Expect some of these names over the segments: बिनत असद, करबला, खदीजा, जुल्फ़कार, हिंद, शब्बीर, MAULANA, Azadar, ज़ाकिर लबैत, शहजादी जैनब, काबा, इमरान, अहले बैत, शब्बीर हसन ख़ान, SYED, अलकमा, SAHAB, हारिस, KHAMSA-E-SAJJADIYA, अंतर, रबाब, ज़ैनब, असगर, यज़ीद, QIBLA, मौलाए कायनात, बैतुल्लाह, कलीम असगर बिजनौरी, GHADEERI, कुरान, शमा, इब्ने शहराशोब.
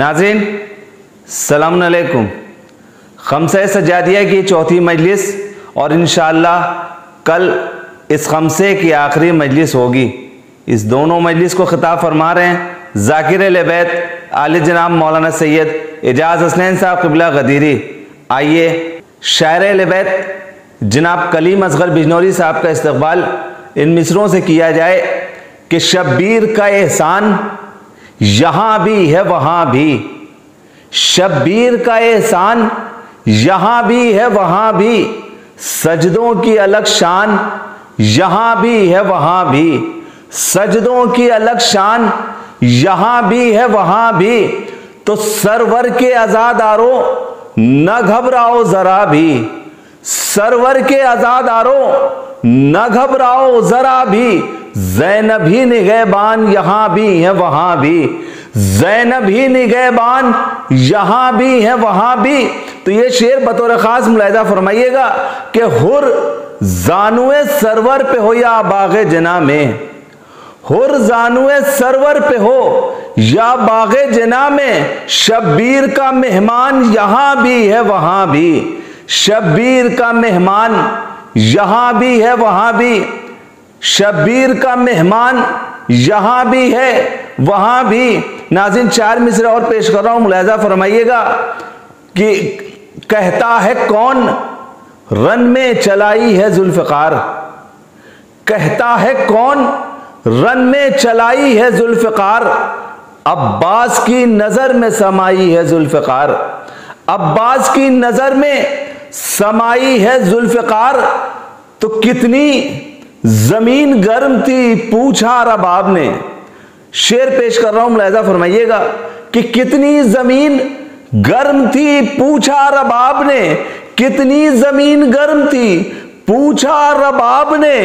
नाज़रीन सलाम अलैकुम। खमसाए सज्जादिया की चौथी मजलिस और इंशाअल्लाह कल इस खमसे की आखिरी मजलिस होगी। इस दोनों मजलिस को ख़िताब फरमा रहे हैं ज़ाकिर लबैत आले जनाब मौलाना सैयद एजाज हसनैन साहब क़िबला गदीरी। आइए शायर लबैत जनाब कलीम असगर बिजनौरी साहब का इस्तकबाल इन मिसरों से किया जाए कि शब्बीर का एहसान यहाँ भी है वहाँ भी, शब्बीर का एहसान यहाँ भी है वहाँ भी, सजदों की अलग शान यहाँ भी है वहाँ भी, सजदों की अलग शान यहाँ भी है वहाँ भी, तो सरवर के आज़ादारों न घबराओ ज़रा भी, सरवर के आज़ादारों न घबराओ ज़रा भी, ज़ैनब ही निगहबान यहाँ भी है वहाँ भी, ज़ैनब ही निगहबान यहाँ भी है वहाँ भी। तो ये शेर बतौर ख़ास मुलाहिज़ा फरमाइएगा कि हुर जानुए सरवर पे हो या बागे जना में, हुर जानुए सरवर पे हो या बागे जना में, शब्बीर का मेहमान यहाँ भी है वहाँ भी, शब्बीर का मेहमान यहाँ भी है वहाँ भी, शब्बीर का मेहमान यहाँ भी है वहाँ भी। नाज़रीन चार मिसरे और पेश कर रहा हूँ, मुलाहिज़ा फरमाइएगा कि कहता है कौन रन में चलाई है जुल्फ़कार, कहता है कौन रन में चलाई है जुल्फ़कार, अब्बास की नज़र में समाई है जुल्फ़कार, अब्बास की नज़र में समाई है जुल्फ़कार, तो कितनी ज़मीन गर्म थी पूछा रबाब ने। शेर पेश कर रहा हूँ, मुलाहिज़ा फरमाइएगा कि कितनी ज़मीन गर्म थी पूछा रबाब ने, कितनी ज़मीन गर्म थी पूछा रबाब ने,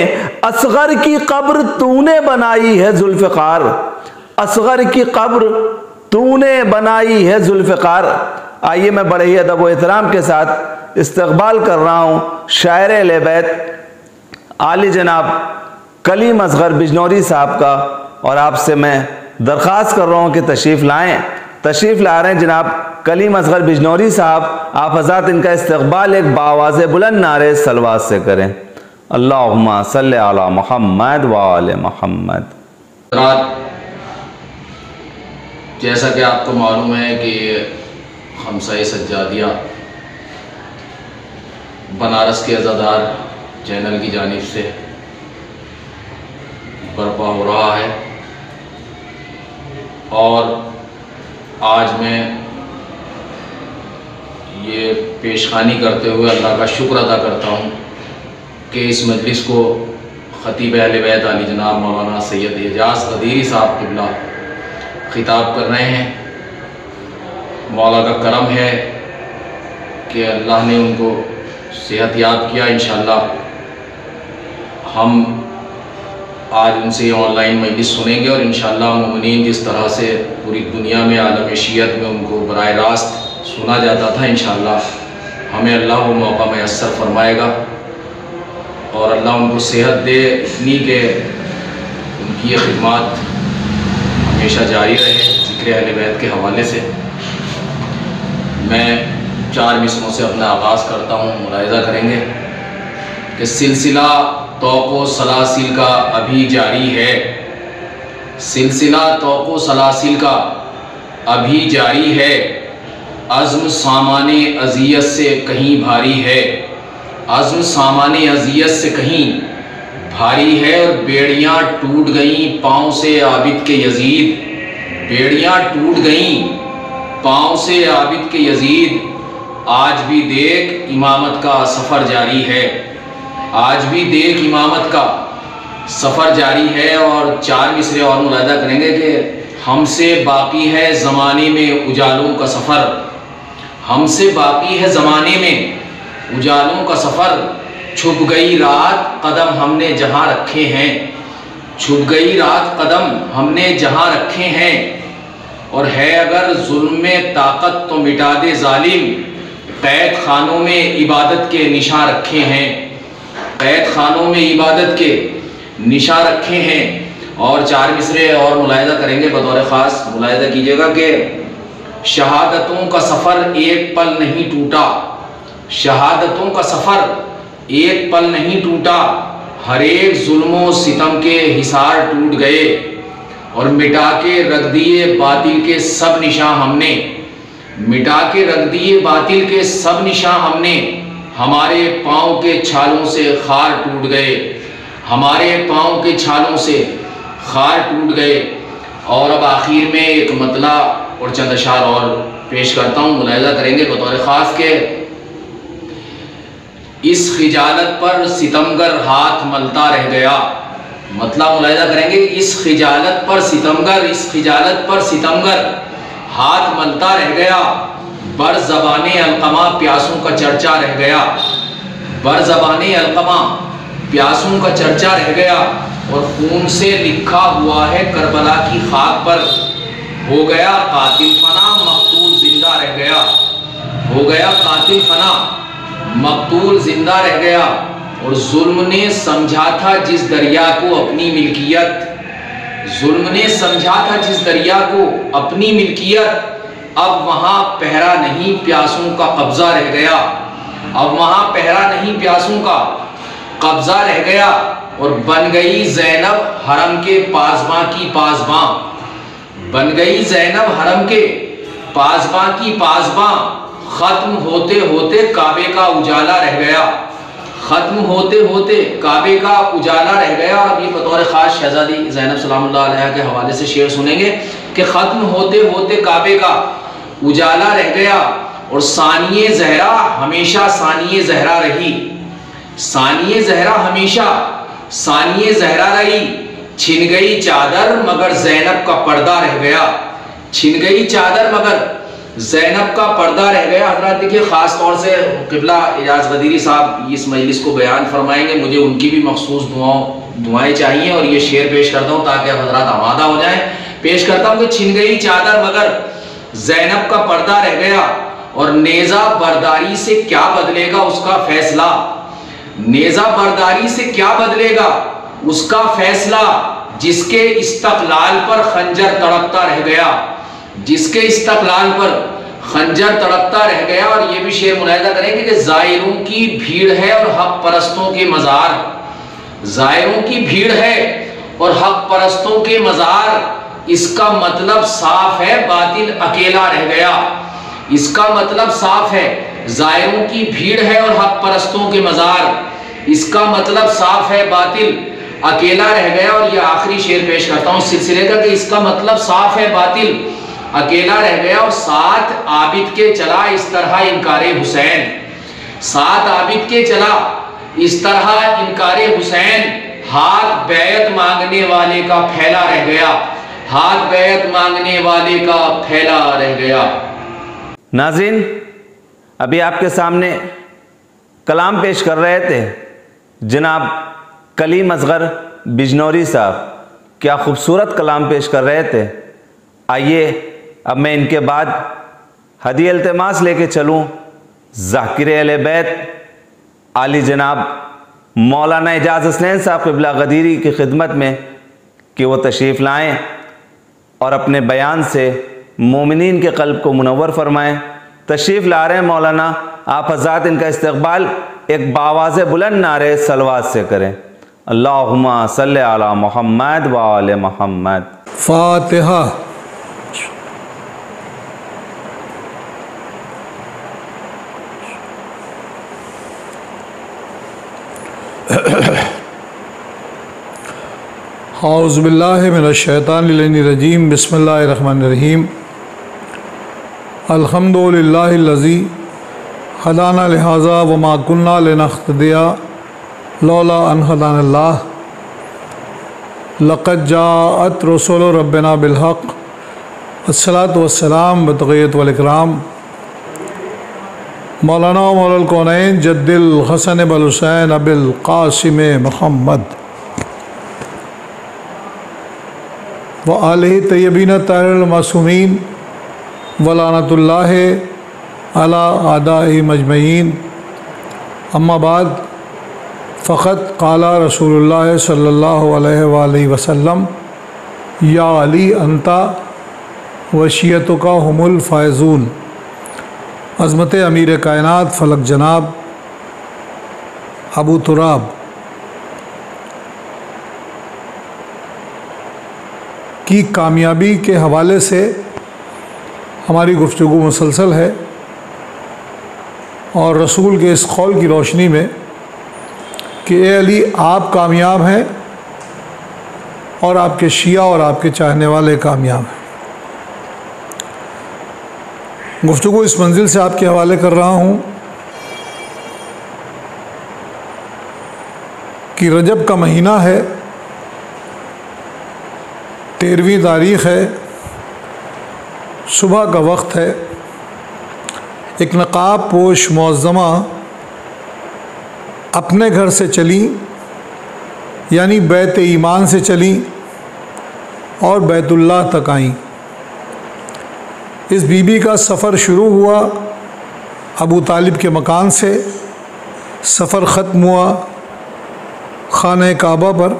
असगर की कब्र तूने बनाई है जुल्फ़कार, असगर की कब्र तूने बनाई है जुल्फ़कार। आइए मैं बड़े ही अदब व एहतराम के साथ इस्तकबाल कर रहा हूँ शायर अहले बैत आली जनाब कलीम असगर बिजनौरी साहब का, और आपसे मैं दरख्वास्त कर रहा हूँ कि तशरीफ़ लाएँ। तशरीफ़ ला रहे हैं जनाब कलीम असगर बिजनौरी साहब। आप हज़रात इनका इस्तकबाल एक बावाज़े बुलंद नारे सलवात से करें, अल्लाहुम्मा सल्ले अला मुहम्मद व आले मुहम्मद। जैसा कि आपको मालूम है कि खमसाए सज्जादिया बनारस के अज़ादार चैनल की जानिब से बर्पा हो रहा है, और आज मैं ये पेशखानी करते हुए अल्लाह का शुक्र अदा करता हूँ कि इस मजलिस को ख़तीब अहले बैत आली जनाब मौलाना सैयद एजाज कदीरी साहब क़िबला ख़िताब कर रहे हैं। मौला का करम है कि अल्लाह ने उनको सेहत याब किया। इंशाअल्लाह हम आज उनसे ऑनलाइन मजलिस सुनेंगे, और इंशाअल्लाह मोमिनीन जिस तरह से पूरी दुनिया में आलम शियत में उनको बराह रास्त सुना जाता था, इंशाअल्लाह हमें अल्लाह वो मौका मैसर फरमाएगा और अल्लाह उनको सेहत दे इतनी के उनकी ये खिदमत हमेशा जारी रहे। ज़िक्र अहले बैत के हवाले से मैं चार मिसरों से अपना आगाज़ करता हूँ। मुलाहिज़ा करेंगे कि सिलसिला तौक़ो सलासिल का अभी जारी है, सिलसिला तौक़ो सलासिल का अभी जारी है, अज़्म सामाने अज़ियत से कहीं भारी है, अज़्म सामाने अज़ियत से कहीं भारी है, और बेड़ियाँ टूट गईं पाँव से आबिद के यज़ीद, बेड़ियाँ टूट गईं पाँव से आबिद के यज़ीद, आज भी देख इमामत का सफ़र जारी है, आज भी देख इमामत का सफ़र जारी है। और चार मिसरे और मुलाहिज़ा करेंगे कि हमसे बाकी है ज़माने में उजालों का सफ़र, हमसे बाकी है ज़माने में उजालों का सफ़र, छुप गई रात कदम हमने जहाँ रखे हैं, छुप गई रात कदम हमने जहाँ रखे हैं, और है अगर जुल्म में ताकत तो मिटा दे ज़ालिम, कैद खानों में इबादत के निशां रखे हैं, कैद खानों में इबादत के निशान रखे हैं। और चार मिसरे और मुलाहिज़ा करेंगे बतौर ख़ास, मुलाहिज़ा कीजिएगा कि शहादतों का सफ़र एक पल नहीं टूटा, शहादतों का सफ़र एक पल नहीं टूटा। हर एक जुल्मों सितम के हिसार टूट गए और मिटा के रख दिए बातिल के सब निशां हमने, मिटा के रख दिए बातिल के सब निशां हमने। हमारे पाँव के छालों से खार टूट गए, हमारे पाँव के छालों से खार टूट गए। और अब आखिर में एक मतला और चंद अशार और पेश करता हूँ, मुलाहिजा करेंगे बतौर ख़ास के। इस खिजालत पर सितमगर हाथ मलता रह गया, मतलब मुलाहिजा करेंगे इस खिजालत पर सितमगर, इस खिजालत पर सितमगर हाथ मलता रह गया। बर ज़बाने अलकमा प्यासों का चर्चा रह गया, बर ज़बाने अलकमा प्यासों का चर्चा रह गया। और खून से लिखा हुआ है करबला की खाक पर, हो गया कातिल फना मकतूल जिंदा रह गया, हो गया कातिल फना मकतूल जिंदा रह गया। और जुल्म ने समझा था जिस दरिया को अपनी मिल्कियत, जुल्म ने समझा था जिस दरिया को अपनी मिल्कियत, अब वहाँ पहरा नहीं प्यासों का कब्जा रह गया, अब वहाँ पहरा नहीं प्यासों का कब्जा रह गया। और बन गई ज़ैनब हरम के पासबां की पासबां, बन गई ज़ैनब हरम के पासबां की पासबां। ख़त्म होते होते काबे का उजाला रह गया, ख़त्म होते होते काबे का उजाला रह गया। और अब ये बतौर ख़ास शहजादी जैनब सलामुल्लाह अलैहा के हवाले से शेर सुनेंगे कि ख़त्म होते होते काबे का उजाला रह गया। और सानिया जहरा हमेशा सानिया जहरा रही, सानिया जहरा हमेशा सानिया जहरा रही। छिन गई चादर मगर ज़ैनब का पर्दा रह गया, छिन गई चादर मगर ज़ैनब का पर्दा रह गया। हजरात देखिए, ख़ास तौर से क़िबला एजाज वज़ीरी साहब इस मजलिस को बयान फरमाएंगे, मुझे उनकी भी मखसूस दुआएँ चाहिए। और ये शेर पेश करता हूँ ताकि अब हजरात आमादा हो जाएं। पेश करता हूँ कि छिन गई चादर मगर ज़ैनब का पर्दा रह गया। और नेज़ा बरदारी से क्या बदलेगा उसका फैसला, नेज़ा बरदारी से क्या बदलेगा उसका फैसला। जिसके इस्तक़लाल पर खंजर तड़पता रह गया, जिसके इस्तक़लाल पर खंजर तड़पता रह गया। और ये भी शेर मुलाहिज़ा करेंगे कि ज़ायरों की भीड़ है और हक परस्तों के मज़ार, ज़ायरों की भीड़ है और हक परस्तों के मज़ार। इसका मतलब साफ है बातिल अकेला रह गया, इसका मतलब साफ है ज़ायरों की भीड़ है और हक परस्तों के मज़ार। इसका मतलब साफ है बातिल अकेला रह गया। और यह आखिरी शेर पेश करता हूँ सिलसिले का कि इसका मतलब साफ है बातिल अकेला रह गया। और साथ आबिद के चला इस तरह इनकारे हुसैन, साथ आबिद के चला इस तरह इनकारे हुसैन। हाथ बैत मांगने वाले का फैला रह गया, हाथ बैत मांगने वाले का फैला रह गया। नाज़रीन, अभी आपके सामने कलाम पेश कर रहे थे जनाब कलीम असगर बिजनौरी साहब। क्या खूबसूरत कलाम पेश कर रहे थे। आइए अब मैं इनके बाद हदीय इल्तमास लेके चलूँ ज़ाकिर लबैत आली जनाब मौलाना एजाज हसनैन साहब क़िबला गदीरी की खिदमत में कि वो तशरीफ़ लाएँ और अपने बयान से मोमिनीन के क़ल्ब को मुनव्वर फरमाएँ। तशरीफ़ ला रहे हैं मौलाना, आप हज़रात इनका इस्तक़बाल एक बावाज़ बुलंद नारे सलवात से करें। अल्लाहुम्मा सल्ले अला मुहम्मद व आले मुहम्मद। फातिहा। औज़ु बिल्लाहि मिनश्शैतानिर्रजीम, बिस्मिल्लाहिर्रहमानिर्रहीम। अल्हम्दुलिल्लाहिल्लज़ी हदाना लिहाजा व मा कुन्ना लिनहतदिया लौला अन हदानल्लाह। लक़द जाअत रसूलु रब्बिना बिलहक़ अस्सलातु वस्सलाम बतग़य्यत वलइकराम। मौलाना मौलल कौनैन जद्दिल हसन बल हुसैन अबिल क़ासिम मुहम्मद व आलिहि तय्यबीन ताहिरिल मासूमीन व लानतुल्लाहि अला आदाई मजमईन। अम्मा बाद, फ़क़त क़ाला रसूलुल्लाह सल्लल्लाहु अलैहि वसल्लम या अली अंता व शीयतों का हमुल फ़ायज़ून। अज़मत अमीर कायनात फ़लक जनाब अबू तुराब की कामयाबी के हवाले से हमारी गुफ्तगू मुसलसल है और रसूल के इस कौल की रोशनी में कि ए अली आप कामयाब हैं और आपके शिया और आपके चाहने वाले कामयाब हैं। गुफ्तगू इस मंजिल से आपके हवाले कर रहा हूँ कि रजब का महीना है, 13वीं तारीख़ है, सुबह का वक्त है। एक नक़ाब पोश मुअज़्ज़मा अपने घर से चली, यानी बैत ईमान से चली और बैतुल्लाह तक आई। इस बीबी का सफ़र शुरू हुआ अबू तालिब के मकान से, सफ़र ख़त्म हुआ खाने काबा पर,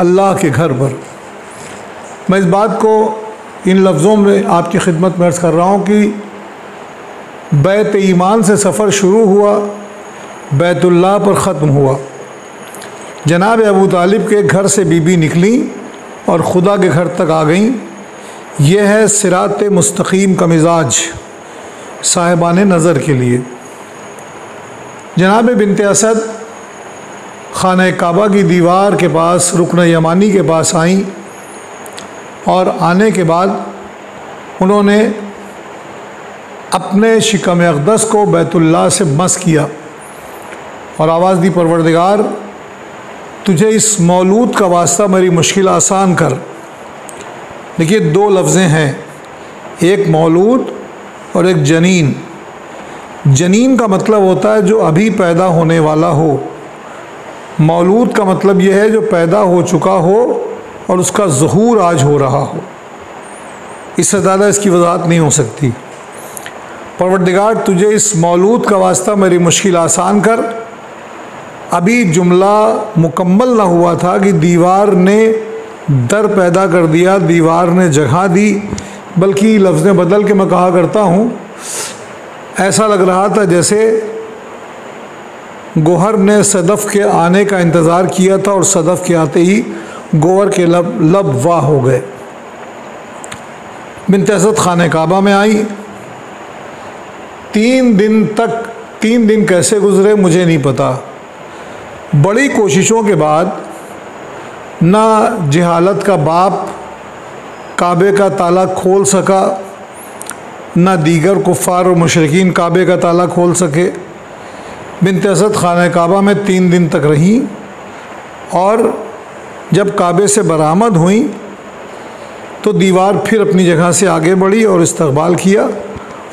अल्लाह के घर पर। मैं इस बात को इन लफ्ज़ों में आपकी खिदमत में अर्ज़ कर रहा हूँ कि बैत ईमान से सफ़र शुरू हुआ, बैतुल्लाह पर ख़त्म हुआ। जनाब अबू तालिब के घर से बीबी निकली और ख़ुदा के घर तक आ गई। यह है सिरात मुस्तकीम का मिजाज साहिबान नज़र के लिए। जनाब बिनत असद खाना काबा की दीवार के पास रुकन यमानी के पास आईं और आने के बाद उन्होंने अपने शिकम अक़दस को बैतुल्लाह से मस किया और आवाज़ दी, परवरदिगार तुझे इस मौलूद का वास्ता मेरी मुश्किल आसान कर। देखिए, दो लफ्ज़ें हैं, एक मौलूद और एक जनीन। जनीन का मतलब होता है जो अभी पैदा होने वाला हो, मौलूद का मतलब यह है जो पैदा हो चुका हो और उसका ज़हूर आज हो रहा हो। इससे ज़्यादा इसकी वजाहत नहीं हो सकती। परवरदिगार तुझे इस मौलूद का वास्ता मेरी मुश्किल आसान कर। अभी जुमला मुकम्मल ना हुआ था कि दीवार ने दर पैदा कर दिया, दीवार ने जगह दी। बल्कि लफ्ज़ें बदल के मैं कहा करता हूँ, ऐसा लग रहा था जैसे गोहर ने सदफ़ के आने का इंतज़ार किया था और सदफ़ के आते ही गोहर के लब वाह हो गए। बिंतेज्जत खाने काबा में आई। 3 दिन कैसे गुज़रे मुझे नहीं पता। बड़ी कोशिशों के बाद ना जहालत का बाप काबे का ताला खोल सका, ना दीगर कुफ़ार और मुशरिकीन काबे का ताला खोल सके। बिनत असद खाना काबा में 3 दिन तक रहीं और जब काबे से बरामद हुई तो दीवार फिर अपनी जगह से आगे बढ़ी और इस्तकबाल किया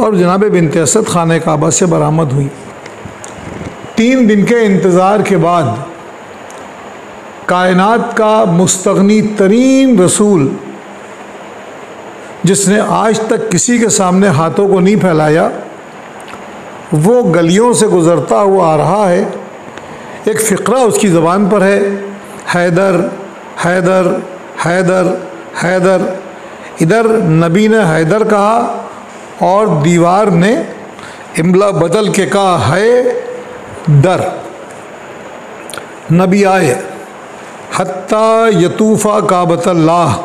और जनाब बिनत असद खाना काबा से बरामद हुई। 3 दिन के इंतज़ार के बाद कायनात का मुस्तगनी तरीन रसूल, जिसने आज तक किसी के सामने हाथों को नहीं फैलाया, वो गलियों से गुज़रता हुआ आ रहा है। एक फ़िक्रा उसकी ज़बान पर है, हैदर हैदर हैदर हैदर। इधर नबी ने हैदर कहा और दीवार ने इमला बदल के कहा है दर। नबी आए हत्ता यतूफ़ा काबतल्लाह,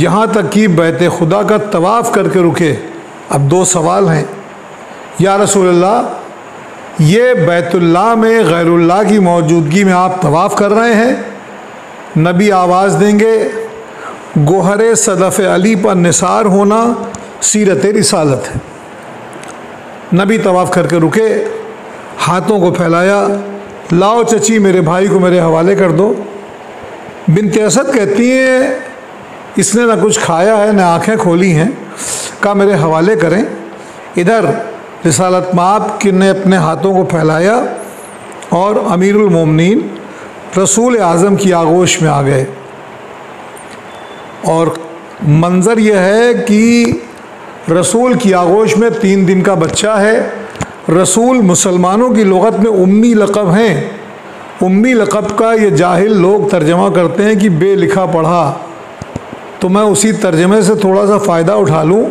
यहाँ तक कि बैत खुदा का तवाफ़ करके रुके। अब 2 सवाल हैं, या रसूलल्लाह ये बैतुल्लाह में गैरुल्लाह की मौजूदगी में आप तवाफ़ कर रहे हैं? नबी आवाज़ देंगे, गोहरे सदफ़ अली पर निसार होना सीरत रिसालत है। नबी तवाफ़ करके रुके, हाथों को फैलाया, लाओ चची मेरे भाई को मेरे हवाले कर दो। बिनत असद कहती हैं इसने ना कुछ खाया है ना आँखें खोली हैं, का मेरे हवाले करें। इधर रिसालत माप ने अपने हाथों को फैलाया और अमीरुल मोमिनीन रसूल आज़म की आगोश में आ गए। और मंज़र यह है कि रसूल की आगोश में 3 दिन का बच्चा है। रसूल मुसलमानों की लुग़त में उम्मी लक़ब हैं। उम्मी लक़ब का ये जाहिल लोग तर्जमा करते हैं कि बेलिखा पढ़ा। तो मैं उसी तर्जमे से थोड़ा सा फ़ायदा उठा लूँ।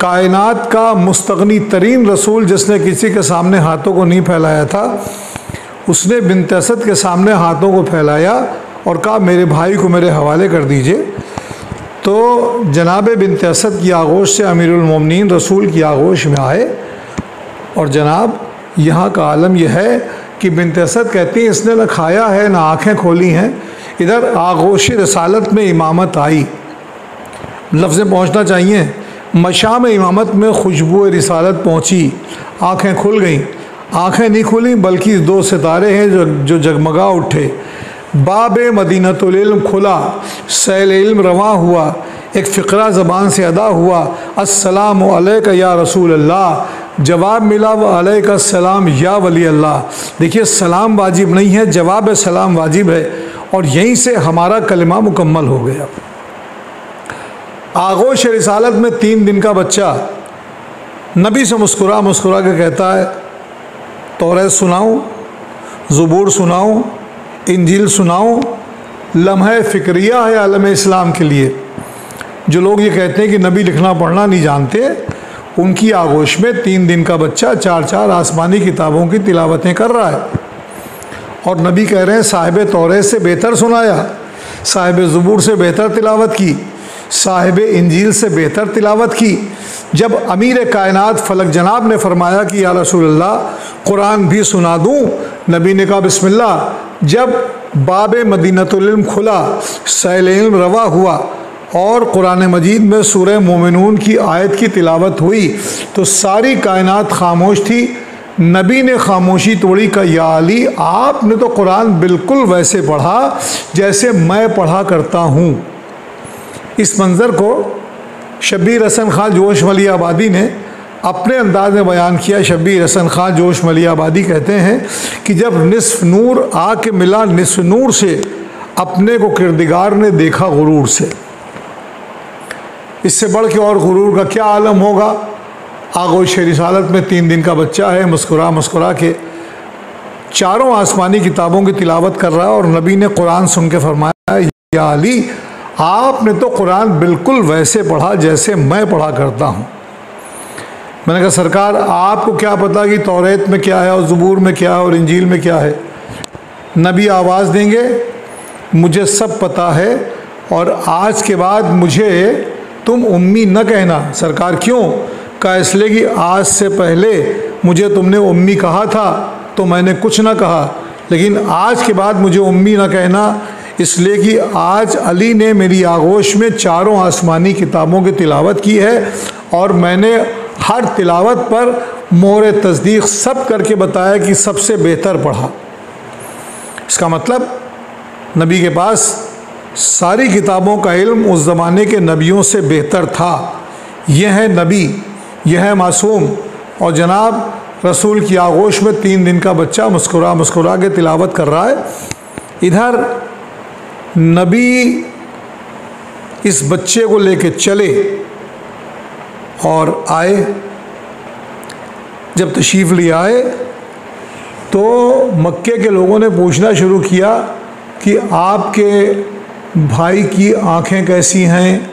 कायनात का मुस्तगनी तरीन रसूल जिसने किसी के सामने हाथों को नहीं फैलाया था, उसने बिनत असद के सामने हाथों को फैलाया और कहा मेरे भाई को मेरे हवाले कर दीजिए। तो जनाब बिनत असद की आगोश से अमीरुल मोमिनीन रसूल की आगोश में आए। और जनाब यहाँ का आलम यह है कि बिनत असद कहती हैं इसने ना खाया है ना आँखें खोली हैं, इधर आगोश रसालत में इमामत आई। लफ्ज़ें पहुँचना चाहिए, मशाम इमामत में खुशबू रिसालत पहुँची, आँखें खुल गईं। आँखें नहीं खुली बल्कि दो सितारे हैं जो जगमगा उठे। बाब मदीनतुल इल्म खुला, सैल इल्म रवां हुआ, एक फ़िक्रा ज़बान से अदा हुआ, अस्सलामु अलैका या रसूल अल्लाह। जवाब मिला व अलैका सलाम या वली अल्लाह। देखिए सलाम वाजिब नहीं है, जवाब सलाम वाजिब है। और यहीं से हमारा कलमा मुकम्मल हो गया। आगोश रिसालत में 3 दिन का बच्चा नबी से मुस्कुरा मुस्कुरा के कहता है तौरात सुनाऊँ, ज़बूर सुनाऊँ, इंजील सुनाऊँ। लम्हे फ़िक्रिया है आलम इस्लाम के लिए। जो लोग ये कहते हैं कि नबी लिखना पढ़ना नहीं जानते, उनकी आगोश में 3 दिन का बच्चा 4-4 आसमानी किताबों की तिलावतें कर रहा है। और नबी कह रहे हैं साहिब तौरात से बेहतर सुनाया, साहिब ज़बूर से बेहतर तिलावत की, साहिब इंजील से बेहतर तिलावत की। जब अमीर कायनात फलक जनाब ने फरमाया कि या रसूलल्लाह कुरान भी सुना दूँ, नबी ने कहा बिस्मिल्लाह। जब बाब मदीनतुल इल्म खुला, सैल इल्म रवा हुआ और कुरान मजीद में सूरह मोमिनून की आयत की तिलावत हुई तो सारी कायनात खामोश थी। नबी ने खामोशी तोड़ी का या अली आपने तो कुरान बिल्कुल वैसे पढ़ा जैसे मैं पढ़ा करता हूँ। इस मंज़र को शब्बीर हसन ख़ान जोश मली आबादी ने अपने अंदाज में बयान किया। शब्बीर हसन ख़ान जोश मली आबादी कहते हैं कि जब निसफ़ नूर आके मिला निसफ़ नूर से, अपने को किरदिगार ने देखा गुरूर से। इससे बढ़ के और गुरूर का क्या आलम होगा। आगोश रिसालत में 3 दिन का बच्चा है, मुस्कुरा मुस्कुरा के 4 आसमानी किताबों की तिलावत कर रहा है और नबी ने कुरान सुन के फरमाया या अली आपने तो कुरान बिल्कुल वैसे पढ़ा जैसे मैं पढ़ा करता हूँ। मैंने कहा सरकार आपको क्या पता कि तौरात में क्या है और ज़बूर में क्या है और इंजील में क्या है। नबी आवाज़ देंगे मुझे सब पता है और आज के बाद मुझे तुम उम्मी न कहना। सरकार क्यों? कहा इसलिए कि आज से पहले मुझे तुमने उम्मी कहा था तो मैंने कुछ ना कहा, लेकिन आज के बाद मुझे उम्मी न कहना इसलिए कि आज अली ने मेरी आगोश में 4 आसमानी किताबों की तिलावत की है और मैंने हर तिलावत पर मोहर तस्दीक सब करके बताया कि सबसे बेहतर पढ़ा। इसका मतलब नबी के पास सारी किताबों का इल्म उस ज़माने के नबियों से बेहतर था। यह है नबी, यह है मासूम। और जनाब रसूल की आगोश में 3 दिन का बच्चा मुस्कुरा मुस्कुरा के तिलावत कर रहा है। इधर नबी इस बच्चे को लेके चले और आए। जब तशरीफ़ ले आए तो मक्के के लोगों ने पूछना शुरू किया कि आपके भाई की आँखें कैसी हैं,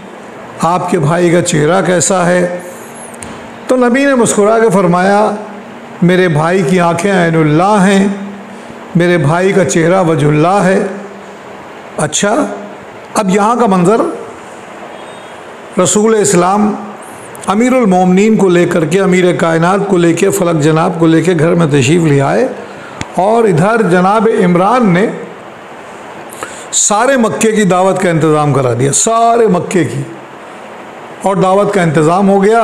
आपके भाई का चेहरा कैसा है। तो नबी ने मुस्कुरा के फरमाया मेरे भाई की आँखें ऐनुल्लाह हैं, मेरे भाई का चेहरा वजुल्लाह है। अच्छा, अब यहाँ का मंज़र रसूल इस्लाम अमीरुल मोमिनीन को लेकर के, अमीर कायनात को लेकर, फलक जनाब को लेकर घर में तशरीफ़ ले आए। और इधर जनाब इमरान ने सारे मक्के की दावत का इंतज़ाम करा दिया, सारे मक्के की। और दावत का इंतज़ाम हो गया।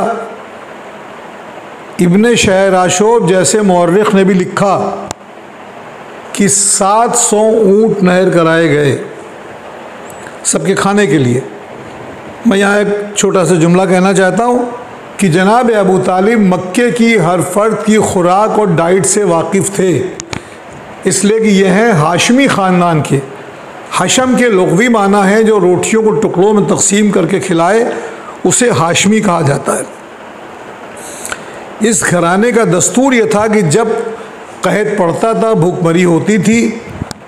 इब्ने शहराशोब जैसे मौर्रिख ने भी लिखा कि 700 ऊँट नहर कराए गए सबके खाने के लिए। मैं यहाँ एक छोटा सा जुमला कहना चाहता हूँ कि जनाब अबू तालिब मक्के की हर फर्द की खुराक और डाइट से वाकिफ़ थे, इसलिए कि यह है हाशमी ख़ानदान के। हशम के लुग़वी माना है जो रोटियों को टुकड़ों में तकसीम करके खिलाए, उसे हाशमी कहा जाता है। इस घराने का दस्तूर ये था कि जब कहत पड़ता था, भूखमरी होती थी,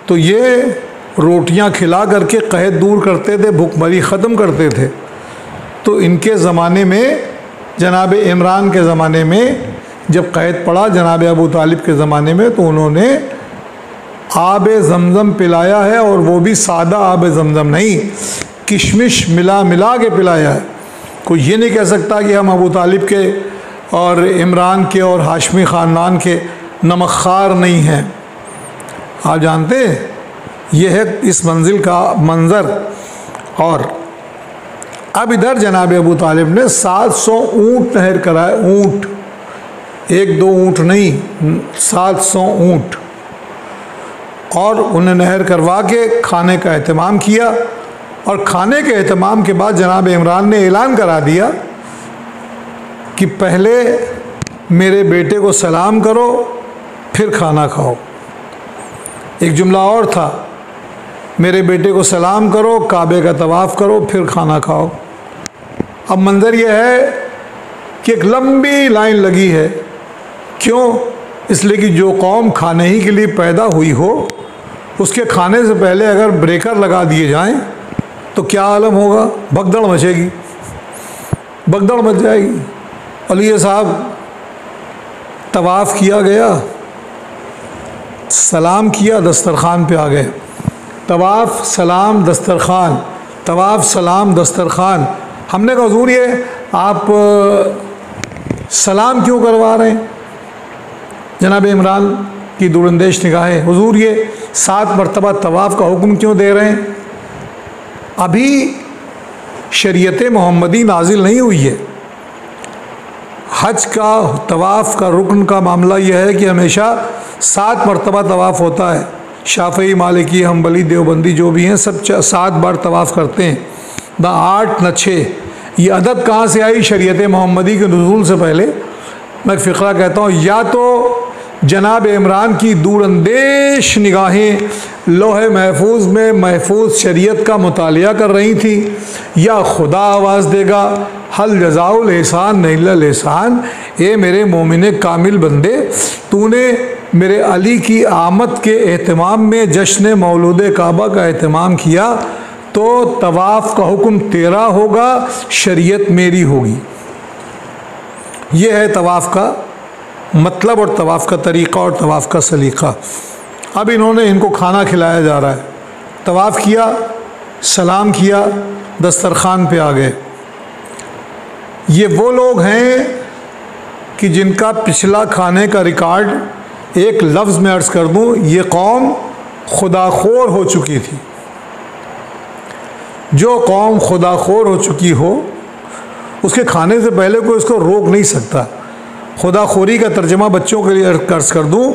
तो ये रोटियां खिला करके कहद दूर करते थे, भुखमरी ख़त्म करते थे। तो इनके ज़माने में, जनाब इमरान के ज़माने में जब कैद पड़ा जनाब अबू तालिब के ज़माने में, तो उन्होंने आब जमज़म पिलाया है, और वो भी सादा आब जमज़म नहीं, किशमिश मिला मिला के पिलाया है। कोई ये नहीं कह सकता कि हम अबू तालिब के और इमरान के और हाशमी ख़ानदान के नमकखार नहीं हैं। आप जानते हैं यह है इस मंजिल का मंज़र। और अब इधर जनाब अबू तालिब ने 700 ऊँट तहर कराए, ऊँट एक दो ऊँट नहीं, 700 ऊँट, और उन्हें नहर करवा के खाने का अहतमाम किया। और खाने के अहतमाम के बाद जनाब इमरान ने ऐलान करा दिया कि पहले मेरे बेटे को सलाम करो फिर खाना खाओ। एक जुमला और था, मेरे बेटे को सलाम करो, काबे का तवाफ़ करो, फिर खाना खाओ। अब मंज़र यह है कि एक लंबी लाइन लगी है। क्यों? इसलिए कि जो कौम खाने ही के लिए पैदा हुई हो, उसके खाने से पहले अगर ब्रेकर लगा दिए जाएं तो क्या आलम होगा, भगदड़ मचेगी, भगदड़ मच जाएगी। अली साहब, तवाफ़ किया गया, सलाम किया, दस्तरखान पे आ गए। तवाफ़ सलाम दस्तरखान, तवाफ़ सलाम दस्तरखान। हमने कहा हुज़ूर ये आप सलाम क्यों करवा रहे हैं? जनाब इमरान की दूरंदेश निगाहें, हुजूर ये 7 मरतबा तवाफ़ का हुक्म क्यों दे रहे हैं? अभी शरीयत मोहम्मदी नाजिल नहीं हुई है। हज का तवाफ़ का रुकन का मामला यह है कि हमेशा 7 मरतबा तवाफ़ होता है। शाफ़ई, मालिकी, हम्बली, देवबंदी जो भी हैं सब 7 बार तवाफ़ करते हैं, न 8 न 6। ये अदब कहाँ से आई? शरीयत मोहम्मदी के नुज़ूल से पहले। मैं फ़िक्रा कहता हूँ, या तो जनाब इमरान की दूरंदेश निगाहें लोहे महफूज में महफूज शरीयत का मुतालिया कर रही थी, या खुदा आवाज़ देगा हल जज़ाउल एहसान इल्लल एहसान, ए मेरे मोमिने कामिल बंदे, तूने मेरे अली की आमद के एहतमाम में जश्न मौलूद काबा का एहतमाम किया तो तवाफ़ का हुक्म तेरा होगा, शरीयत मेरी होगी। यह है तवाफ़ का मतलब और तवाफ़ का तरीक़ा और तवाफ़ का सलीक़ा। अब इन्होंने इनको खाना खिलाया जा रहा है, तवाफ़ किया, सलाम किया, दस्तरखान पे आ गए। ये वो लोग हैं कि जिनका पिछला खाने का रिकॉर्ड, एक लफ्ज़ में अर्ज़ कर दूँ, ये कौम खुदाखोर हो चुकी थी। जो कौम खुदाखोर हो चुकी हो उसके खाने से पहले कोई उसको रोक नहीं सकता। खुदाखोरी का तर्जमा बच्चों के लिए अर्ज़ कर दूँ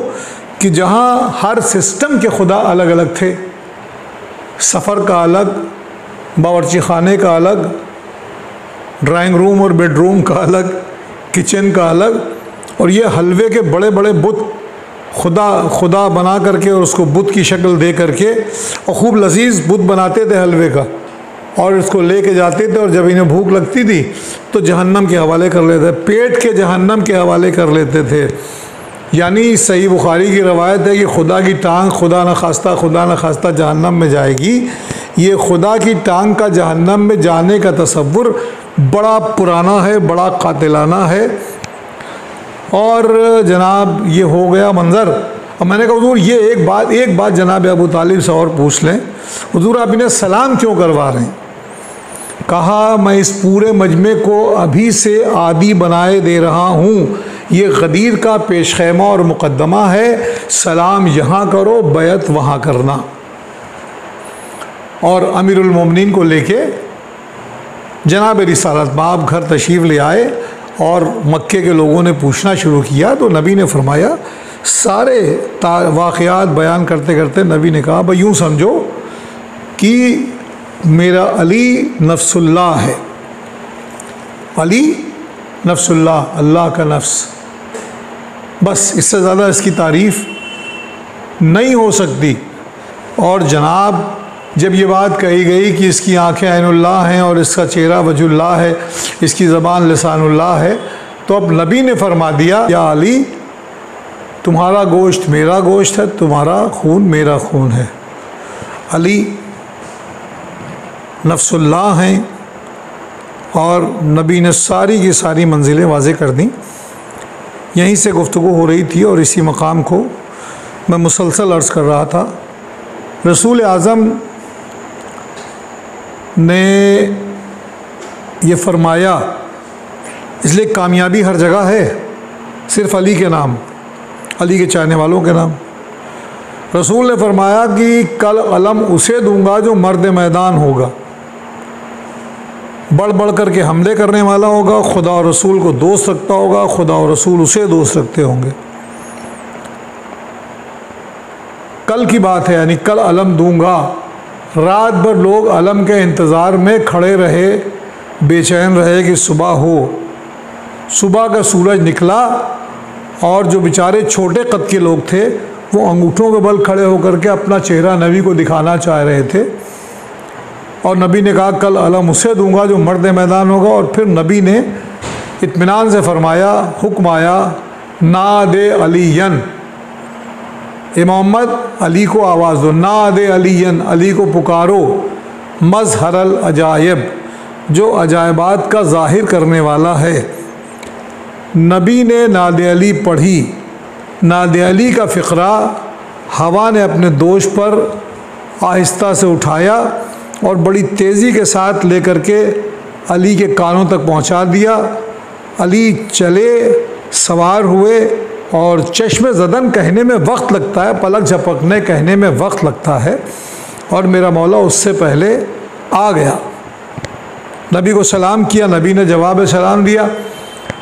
कि जहाँ हर सिस्टम के खुदा अलग अलग थे, सफ़र का अलग, बावर्ची खाने का अलग, ड्राइंग रूम और बेडरूम का अलग, किचन का अलग, और ये हलवे के बड़े बड़े बुत खुदा खुदा बना करके और उसको बुत की शक्ल दे करके, और खूब लजीज़ बुत बनाते थे हलवे का, और इसको ले के जाते थे, और जब इन्हें भूख लगती थी तो जहन्नम के हवाले कर लेते थे, पेट के जहन्नम के हवाले कर लेते थे। यानी सही बुखारी की रवायत है कि खुदा की टांग, खुदा न खास्ता जहन्नम में जाएगी। ये खुदा की टांग का जहन्नम में जाने का तसव्वुर बड़ा पुराना है, बड़ा कातिलाना है। और जनाब ये हो गया मंज़र। और मैंने कहा हुज़ूर ये एक बात जनाब अबू तालिब से और पूछ लें, हुज़ूर आप इन्हें सलाम क्यों करवा रहे हैं? कहा, मैं इस पूरे मजमे को अभी से आदी बनाए दे रहा हूँ, ये गदीर का पेशखैमा और मुकदमा है, सलाम यहाँ करो, बैत वहाँ करना। और अमीरुल मोमिनीन को लेके जनाब रिसालत बाब घर तशरीफ़ ले आए, और मक्के के लोगों ने पूछना शुरू किया तो नबी ने फरमाया, सारे वाक़यात बयान करते करते नबी ने कहा, भाई यूँ समझो कि मेरा अली नफ्सुल्लाह है, अली नफ्सुल्लाह, अल्लाह का नफ्स, बस इससे ज़्यादा इसकी तारीफ़ नहीं हो सकती। और जनाब जब ये बात कही गई कि इसकी आँखें ऐनुल्लाह हैं और इसका चेहरा वजुल्लाह है, इसकी ज़बान लिसानुल्लाह है, तो अब नबी ने फरमा दिया, या अली तुम्हारा गोश्त मेरा गोश्त है, तुम्हारा खून मेरा खून है। अली नफ्सुल्लाह हैं और नबी ने सारी की सारी मंजिलें वाज़े कर दी। यहीं से गुफ्तगू हो रही थी और इसी मकाम को मैं मुसलसल अर्ज़ कर रहा था। रसूल आज़म ने ये फरमाया, इसलिए कामयाबी हर जगह है, सिर्फ़ अली के नाम, अली के चाहने वालों के नाम। रसूल ने फरमाया कि कल अलम उसे दूंगा जो मर्द मैदान होगा, बढ़ बढ़ कर के हमले करने वाला होगा, खुदा और रसूल को दोस्त रखता होगा, खुदा और रसूल उसे दोस्त रखते होंगे। कल की बात है, यानी कल अलम दूंगा। रात भर लोग अलम के इंतज़ार में खड़े रहे, बेचैन रहे कि सुबह हो। सुबह का सूरज निकला और जो बेचारे छोटे कद के लोग थे वो अंगूठों के बल खड़े होकर के अपना चेहरा नबी को दिखाना चाह रहे थे। और नबी ने कहा कल अलम उसे दूंगा जो मर्द मैदान होगा। और फिर नबी ने इत्मीनान से फरमाया, हुक्म आया, नादे अलीयन, ए मोहम्मद अली को आवाज़ दो, नादे अलीयन, अली को पुकारो, मजहरल अजायब, जो अजायबात का ज़ाहिर करने वाला है। नबी ने नाद अली पढ़ी। नाद अली का फ़िक़रा हवा ने अपने दोष पर आहिस्ता से उठाया और बड़ी तेज़ी के साथ लेकर के अली के कानों तक पहुंचा दिया। अली चले, सवार हुए, और चश्मे ज़दन कहने में वक्त लगता है, पलक झपकने कहने में वक्त लगता है, और मेरा मौला उससे पहले आ गया। नबी को सलाम किया, नबी ने जवाब सलाम दिया।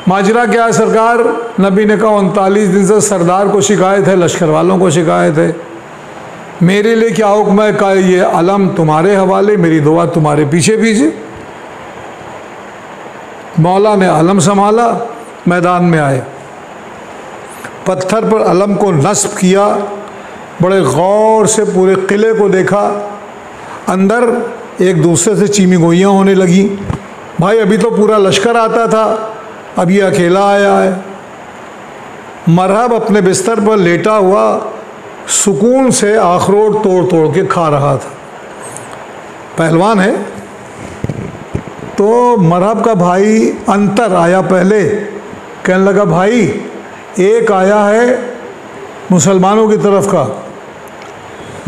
माजरा क्या है सरकार? नबी ने कहा 39 दिन से सरदार को शिकायत है, लश्कर वालों को शिकायत है, मेरे लिए क्या हुक्म है? कहा ये अलम तुम्हारे हवाले, मेरी दुआ तुम्हारे पीछे पीछे। मौला ने अलम संभाला, मैदान में आए, पत्थर पर अलम को नस्ब किया, बड़े गौर से पूरे किले को देखा। अंदर एक दूसरे से चीमी गोइयाँ होने लगी, भाई अभी तो पूरा लश्कर आता था, अब ये अकेला आया है। मरहब अपने बिस्तर पर लेटा हुआ सुकून से अखरोट तोड़ तोड़ के खा रहा था, पहलवान है। तो मरहब का भाई अंतर आया पहले, कहने लगा भाई एक आया है मुसलमानों की तरफ का।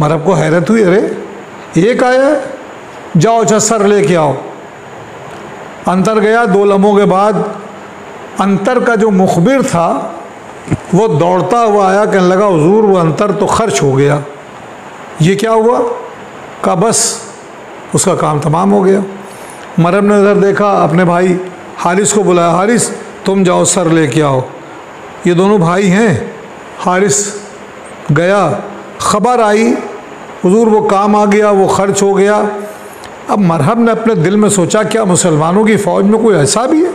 मरहब को हैरत हुई, अरे एक आया है, जाओ अच्छा सर ले के आओ। अंतर गया, 2 लम्हों के बाद अंतर का जो मुखबिर था वो दौड़ता हुआ आया, कहने लगा हुजूर वो अंतर तो ख़र्च हो गया। ये क्या हुआ? कहा बस उसका काम तमाम हो गया। मरहब ने उधर देखा, अपने भाई हारिस को बुलाया, हारिस तुम जाओ सर ले के आओ। ये दोनों भाई हैं। हारिस गया, ख़बर आई हुजूर वो काम आ गया, वो ख़र्च हो गया। अब मरहब ने अपने दिल में सोचा क्या मुसलमानों की फ़ौज में कोई ऐसा भी है?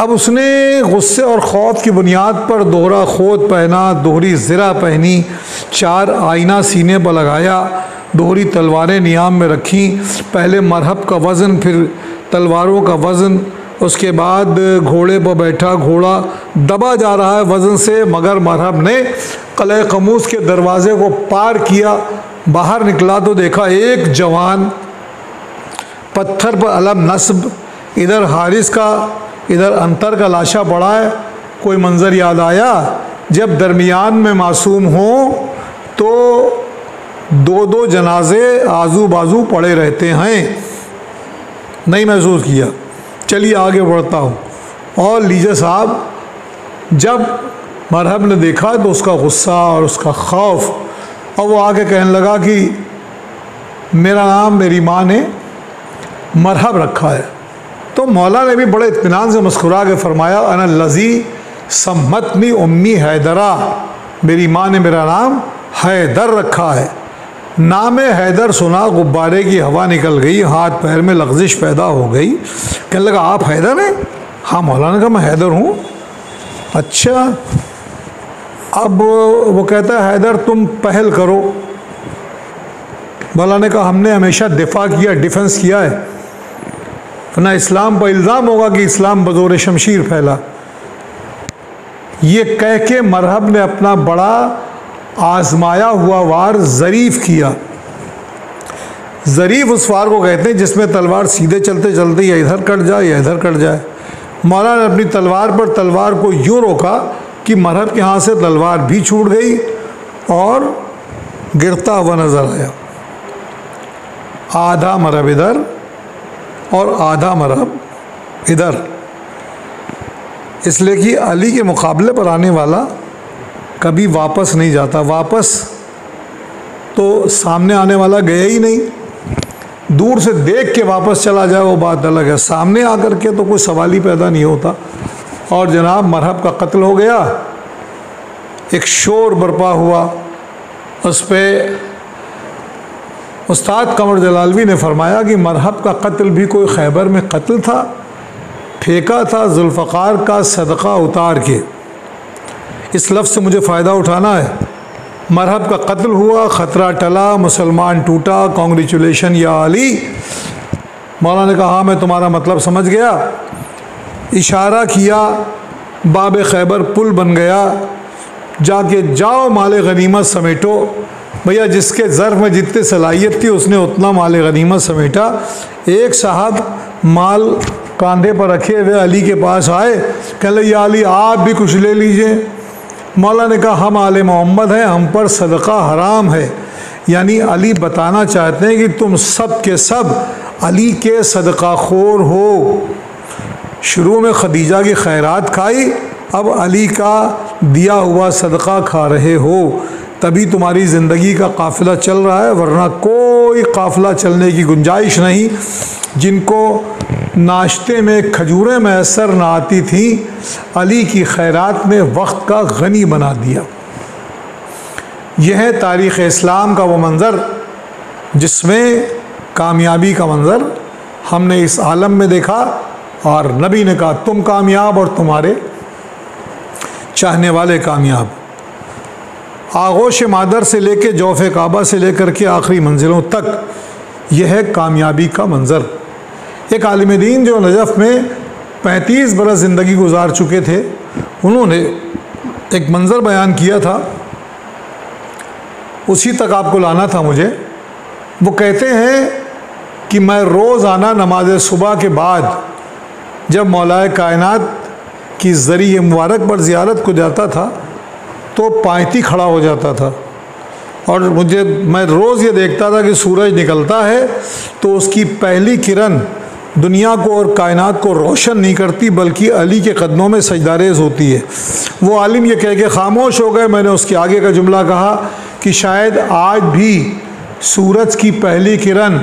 अब उसने गुस्से और खौफ की बुनियाद पर दोहरा खोद पहना, दोहरी ज़रा पहनी, 4 आईना सीने पर लगाया, दोहरी तलवारें नियाम में रखीं। पहले मरहब का वज़न, फिर तलवारों का वज़न, उसके बाद घोड़े पर बैठा घोड़ा दबा जा रहा है वज़न से, मगर मरहब ने क़िले क़मूस के दरवाज़े को पार किया। बाहर निकला तो देखा एक जवान, पत्थर पर अलम नस्ब, इधर हारिस का इधर अंतर का लाशा पड़ा है। कोई मंज़र याद आया? जब दरमियान में मासूम हों तो 2-2 जनाजे आजू बाजू पड़े रहते हैं। नहीं महसूस किया, चलिए आगे बढ़ता हूँ। और लीजिए साहब, जब मरहब ने देखा तो उसका गुस्सा और उसका खौफ, और वो आके कहने लगा कि मेरा नाम मेरी माँ ने मरहब रखा है। तो मौला ने भी बड़े इत्मीनान से मुस्कुरा के फरमाया, अना लजी सम्मतनी उम्मी हैदरा, मेरी माँ ने मेरा नाम हैदर रखा है। नाम हैदर सुना, गुब्बारे की हवा निकल गई, हाथ पैर में लग़ज़िश पैदा हो गई। कहने लगा आप हैदर हैं? हाँ मौला ने कहा मैं हैदर हूँ। अच्छा, अब वो कहता है हैदर तुम पहल करो। मौला ने कहा हमने हमेशा दिफा किया, डिफेंस किया है, वरना इस्लाम पर इल्ज़ाम होगा कि इस्लाम बज़ोर शमशीर फैला। ये कह के मरहब ने अपना बड़ा आजमाया हुआ वार ज़रीफ़ किया। ज़रीफ़ उसवार को कहते हैं जिसमें तलवार सीधे चलते चलते या इधर कट जाए या इधर कट जाए। मौलाना ने अपनी तलवार पर तलवार को यूँ रोका कि मरहब के हाथ से तलवार भी छूट गई और गिरता हुआ नज़र आया। आधा मरहब इधर और आधा मरहब इधर, इसलिए कि अली के मुकाबले पर आने वाला कभी वापस नहीं जाता। वापस तो सामने आने वाला गया ही नहीं, दूर से देख के वापस चला जाए वो बात अलग है, सामने आकर के तो कोई सवाल ही पैदा नहीं होता। और जनाब मरहब का कत्ल हो गया, एक शोर बरपा हुआ। उस पर उस्ताद कमर जलालवी ने फरमाया कि मरहब का कत्ल भी कोई खैबर में कत्ल था, फेंका था जुल्फ़कार का सदका उतार के। इस लफ्ज़ से मुझे फ़ायदा उठाना है। मरहब का कत्ल हुआ, ख़तरा टला, मुसलमान टूटा, कॉन्ग्रेचुलेशन या अली। मौलाना ने कहा मैं तुम्हारा मतलब समझ गया, इशारा किया, बाब खैबर पुल बन गया, जाके जाओ माले गनीमत समेटो। भैया जिसके ज़र्फ़ में जितनी सलाहियत थी उसने उतना माले गनीमत समेटा। एक साहब माल कांधे पर रखे हुए अली के पास आए, कहले या अली आप भी कुछ ले लीजिए। मौलाना ने कहा हम आले मोहम्मद हैं, हम पर सदका हराम है। यानी अली बताना चाहते हैं कि तुम सब के सब अली के सदका खोर हो। शुरू में खदीजा की खैरात खाई, अब अली का दिया हुआ सदका खा रहे हो, तभी तुम्हारी ज़िंदगी का काफ़िला चल रहा है, वरना कोई काफ़िला चलने की गुंजाइश नहीं। जिनको नाश्ते में खजूरें मैसर ना आती थीं, अली की खैरात ने वक्त का गनी बना दिया। यह है तारीख़ इस्लाम का वो मंज़र जिसमें कामयाबी का मंज़र हमने इस आलम में देखा, और नबी ने कहा तुम कामयाब और तुम्हारे चाहने वाले कामयाब। आगोश मादर से लेकर जौफ़ काबा से लेकर के आखिरी मंजिलों तक, यह है कामयाबी का मंज़र। एक आलिम दीन जो नजफ़ में 35 बरस ज़िंदगी गुजार चुके थे, उन्होंने एक मंज़र बयान किया था, उसी तक आपको लाना था मुझे। वो कहते हैं कि मैं रोज़ाना नमाज सुबह के बाद जब मौलाए कायनात की ज़रिए मुबारक पर ज़ियारत को जाता था तो पाँति खड़ा हो जाता था, और मैं रोज़ ये देखता था कि सूरज निकलता है तो उसकी पहली किरण दुनिया को और कायनात को रोशन नहीं करती बल्कि अली के कदमों में सजदारेज़ होती है। वो आलिम ये कह के खामोश हो गए। मैंने उसके आगे का जुमला कहा कि शायद आज भी सूरज की पहली किरण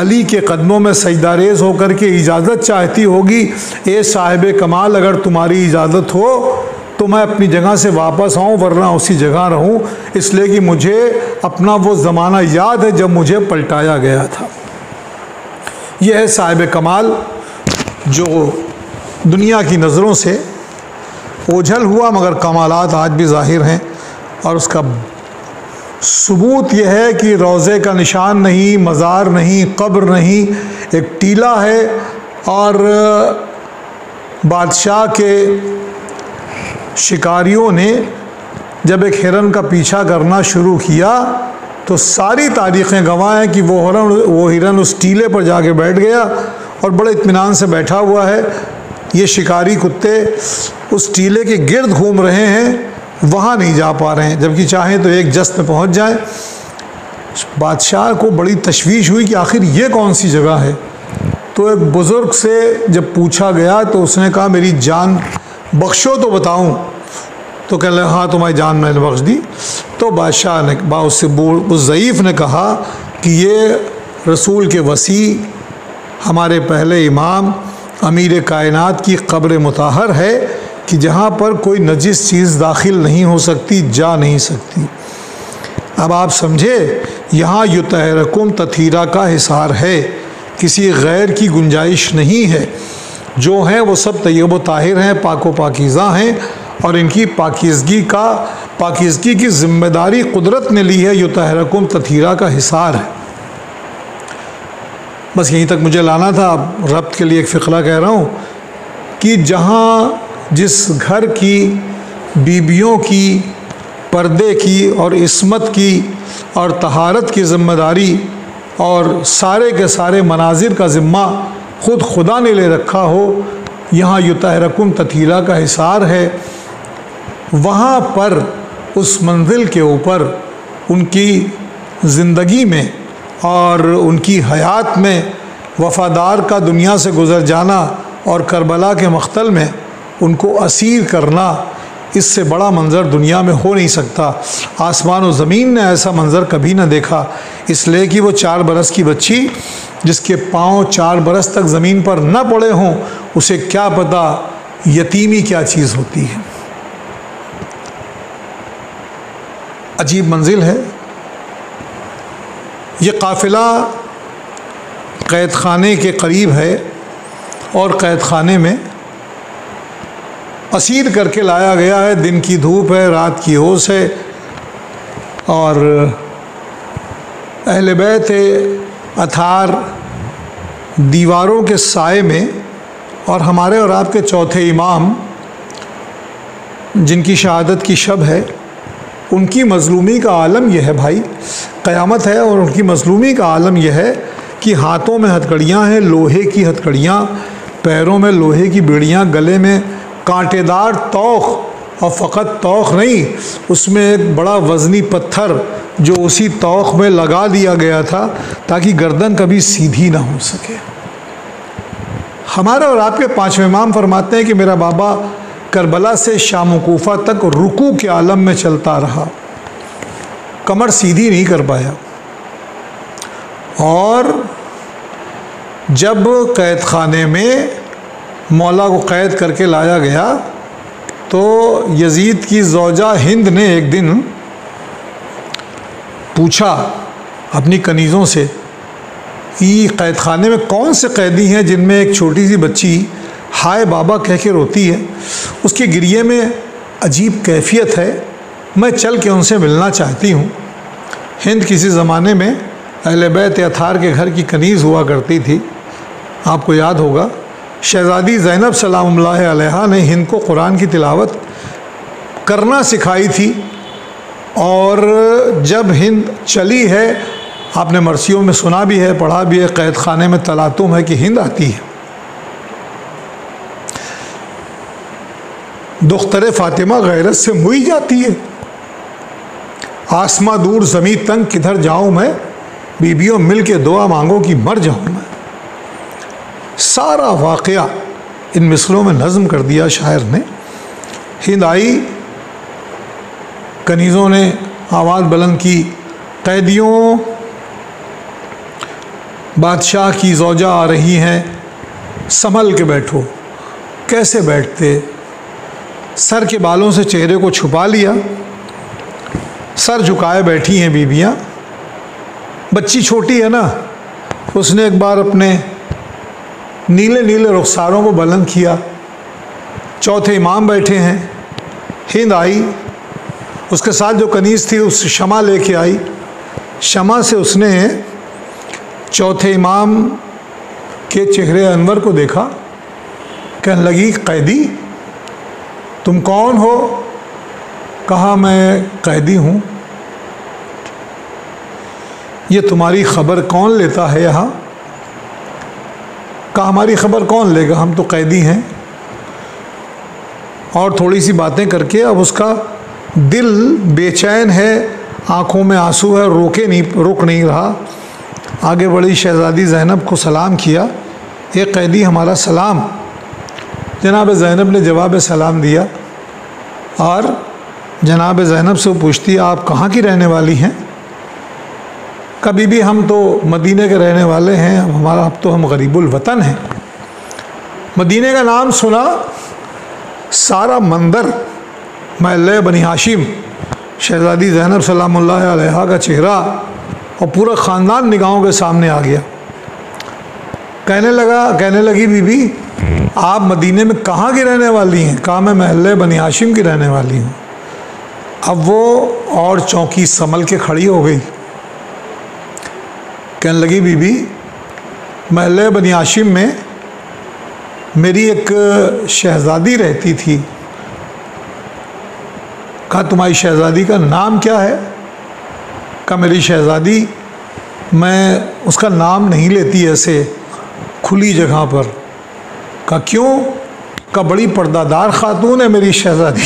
अली के कदमों में सजदारेज़ होकर के इजाज़त चाहती होगी, ए साहिब कमाल अगर तुम्हारी इजाज़त हो तो मैं अपनी जगह से वापस आऊँ वरना उसी जगह रहूँ, इसलिए कि मुझे अपना वो ज़माना याद है जब मुझे पलटाया गया था। यह है साहिब कमाल जो दुनिया की नज़रों से ओझल हुआ मगर कमालात आज भी ज़ाहिर हैं, और उसका सबूत यह है कि रोज़े का निशान नहीं, मज़ार नहीं, कब्र नहीं, एक टीला है और बादशाह के शिकारियों ने जब एक हिरन का पीछा करना शुरू किया तो सारी तारीखें गवाह हैं कि वो हिरन उस टीले पर जाके बैठ गया और बड़े इत्मीनान से बैठा हुआ है। ये शिकारी कुत्ते उस टीले के गिर्द घूम रहे हैं, वहाँ नहीं जा पा रहे हैं, जबकि चाहें तो एक जस्त में पहुँच जाएं। बादशाह को बड़ी तशवीश हुई कि आखिर ये कौन सी जगह है, तो एक बुज़ुर्ग से जब पूछा गया तो उसने कहा मेरी जान बख्शो तो बताऊं, तो कह लगे हाँ तुम्हारी जान मैंने बख्श दी। तो बादशाह ने उस ज़ईफ़ ने कहा कि ये रसूल के वसी, हमारे पहले इमाम, अमीर कायनात की कब्र मुताहर है कि जहाँ पर कोई नजिस चीज़ दाखिल नहीं हो सकती, जा नहीं सकती। अब आप समझे यहाँ युतहरकुम तथीरा का हिसार है, किसी गैर की गुंजाइश नहीं है। जो हैं वो सब तय्यब ताहिर हैं, पाको पाकीज़ा हैं, और इनकी पाकीज़गी की ज़िम्मेदारी कुदरत ने ली है। युतहरकुम तथीरा का हिसार है। बस यहीं तक मुझे लाना था। अब रब्त के लिए एक फ़िक़रा कह रहा हूँ कि जहाँ जिस घर की बीबियों की पर्दे की और इस्मत की और तहारत की ज़िम्मेदारी और सारे के सारे मनाजिर का ज़िम्मा ख़ुद खुदा ने ले रखा हो। यहाँ युतहरकुम ततीला का हिसार है, वहाँ पर उस मंजिल के ऊपर उनकी ज़िंदगी में और उनकी हयात में वफ़ादार का दुनिया से गुज़र जाना और करबला के मख्तल में उनको असीर करना, इससे बड़ा मंज़र दुनिया में हो नहीं सकता। आसमान और ज़मीन ने ऐसा मंज़र कभी ना देखा, इसलिए कि वो 4 बरस की बच्ची जिसके पाँव 4 बरस तक ज़मीन पर न पड़े हों, उसे क्या पता यतीमी क्या चीज़ होती है। अजीब मंजिल है। ये काफ़िला क़ैद खाने के करीब है और क़ैद खाने में असीर करके लाया गया है। दिन की धूप है, रात की ओस है और अहले बैत अथार दीवारों के साए में, और हमारे और आपके चौथे इमाम जिनकी शहादत की शब है, उनकी मज़लूमी का आलम यह है भाई, क़यामत है और उनकी मज़लूमी का आलम यह है कि हाथों में हथकड़ियाँ हैं, लोहे की हथकड़ियाँ, पैरों में लोहे की बेड़ियाँ, गले में कांटेदार तौख, और फ़कत तौख नहीं, उसमें एक बड़ा वज़नी पत्थर जो उसी तौख में लगा दिया गया था ताकि गर्दन कभी सीधी ना हो सके। हमारे और आपके पाँचवें इमाम फरमाते हैं कि मेरा बाबा करबला से शाम कोफा तक रुकू के आलम में चलता रहा, कमर सीधी नहीं कर पाया, और जब कैद खाने में मौला को क़ैद करके लाया गया तो यज़ीद की ज़ौजा हिंद ने एक दिन पूछा अपनी कनीज़ों से कि क़ैद खाने में कौन से कैदी हैं जिनमें एक छोटी सी बच्ची हाय बाबा कह के रोती है, उसके गिरिये में अजीब कैफियत है, मैं चल के उनसे मिलना चाहती हूँ। हिंद किसी ज़माने में अहले बैत अथार के घर की कनीज़ हुआ करती थी। आपको याद होगा शहजादी जैनब सलामुल्लाह अलैहा ने हिंद को कुरान की तिलावत करना सिखाई थी, और जब हिंद चली है, आपने मरसियों में सुना भी है, पढ़ा भी है, क़ैद खाने में तलातुम है कि हिंद आती है, दुख्तर फ़ातिमा गैरत से मुई जाती है, आसमां दूर ज़मीं तंग किधर जाऊँ मैं, बीबियों मिल के दुआ मांगो कि मर जाऊँ मैं। सारा वाक़या इन मिसलों में नज़म कर दिया शायर ने। हिंद आई, कनीज़ों ने आवाज़ बुलंद की, कैदियों बादशाह की ज़ौजा आ रही हैं, संभल के बैठो। कैसे बैठते? सर के बालों से चेहरे को छुपा लिया, सर झुकाए बैठी हैं बीबियाँ। बच्ची छोटी है ना, उसने एक बार अपने नीले नीले रुखसारों को बुलंद किया। चौथे इमाम बैठे हैं। हिंद आई, उसके साथ जो कनीज़ थी उस शमा लेके आई, शमा से उसने चौथे इमाम के चेहरे अनवर को देखा, कहने लगी कैदी तुम कौन हो? कहा मैं कैदी हूँ। ये तुम्हारी खबर कौन लेता है यहाँ? कहा हमारी खबर कौन लेगा, हम तो कैदी हैं। और थोड़ी सी बातें करके अब उसका दिल बेचैन है, आँखों में आंसू है, रुक नहीं रहा। आगे बढ़ी, शहज़ादी ज़ैनब को सलाम किया, ये कैदी हमारा सलाम। जनाब ज़ैनब ने जवाब सलाम दिया, और जनाब ज़ैनब से पूछती आप कहाँ की रहने वाली हैं? कभी भी हम तो मदीने के रहने वाले हैं, हम गरीबुल वतन हैं। मदीने का नाम सुना, सारा मंदर महल बन आशि, शहजादी ज़ैनब सलामुल्लाह अलैहा का चेहरा और पूरा ख़ानदान निगाहों के सामने आ गया। कहने लगी बीबी आप मदीने में कहाँ की रहने वाली हैं? कहा मैं महल बन आशि की रहने वाली हूँ। अब वो और चौंकी, संभल के खड़ी हो गई। कहने लगी बीबी महल बन आशि में मेरी एक शहज़ादी रहती थी। कहा तुम्हारी शहज़ादी का नाम क्या है? कहा मेरी शहज़ादी मैं उसका नाम नहीं लेती ऐसे खुली जगह पर। का क्यों? का बड़ी पर्दादार खातून है मेरी शहजादी,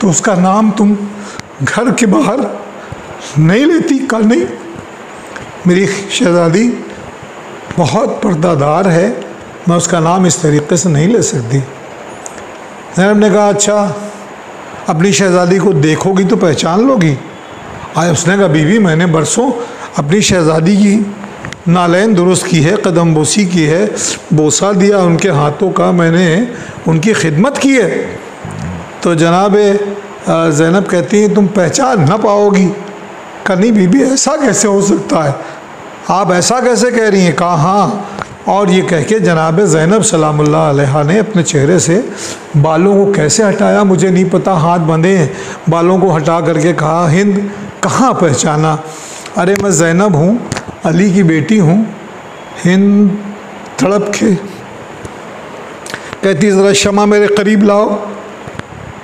तो उसका नाम तुम घर के बाहर नहीं लेती। का नहीं, मेरी शहजादी बहुत पर्दादार है, मैं उसका नाम इस तरीक़े से नहीं ले सकती। ज़ैनब ने कहा अच्छा अपनी शहज़ादी को देखोगी तो पहचान लोगी। आए उसने कहा बीवी मैंने बरसों अपनी शहज़ादी की नालेन दुरुस्त की है, कदम बोसी की है, बोसा दिया उनके हाथों का, मैंने उनकी खिदमत की है। तो जनाब ज़ैनब कहती हैं तुम पहचान ना पाओगी। कहा नहीं बीबी ऐसा कैसे हो सकता है, आप ऐसा कैसे कह रही हैं? कहा हाँ। और ये कह के जनाब ज़ैनब सलामुल्लाह अलैहा ने अपने चेहरे से बालों को कैसे हटाया मुझे नहीं पता, हाथ बंधे बालों को हटा करके कहा हिंद कहाँ पहचाना? अरे मैं ज़ैनब हूँ, अली की बेटी हूँ। हिंद तड़प के कहती ज़रा शमा मेरे करीब लाओ।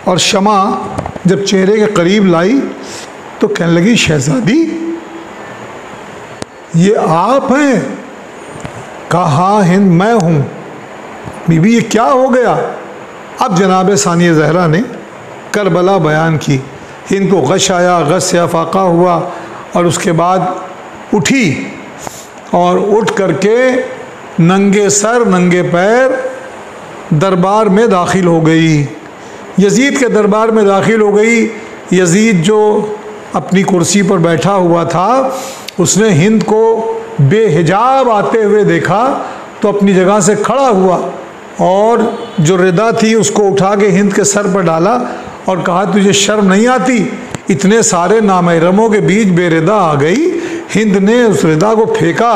और शमा जब चेहरे के करीब लाई तो कहने लगी शहज़ादी ये आप हैं? कहा हिंद मैं हूँ। बीबी ये क्या हो गया? अब जनाब सानिया जहरा ने करबला बयान की। हिंद को गश आया, गश से अफाका हुआ और उसके बाद उठी और उठ करके नंगे सर नंगे पैर दरबार में दाखिल हो गई, यज़ीद के दरबार में दाखिल हो गई। यज़ीद जो अपनी कुर्सी पर बैठा हुआ था उसने हिंद को बेहिजाब आते हुए देखा तो अपनी जगह से खड़ा हुआ और जो रिदा थी उसको उठा के हिंद के सर पर डाला और कहा तुझे शर्म नहीं आती? इतने सारे नामहरमों के बीच बेरिदा आ गई। हिंद ने उस रिदा को फेंका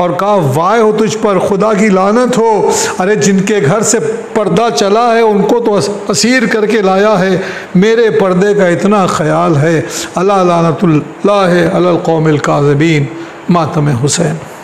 और कहा वाय हो तुझ पर, खुदा की लानत हो, अरे जिनके घर से पर्दा चला है उनको तो असीर करके लाया है, मेरे पर्दे का इतना ख्याल है। अला लानतुल्लाह अलल कौमिल काज़िबीन। मातम हुसैन।